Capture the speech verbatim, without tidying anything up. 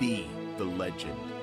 Be the legend.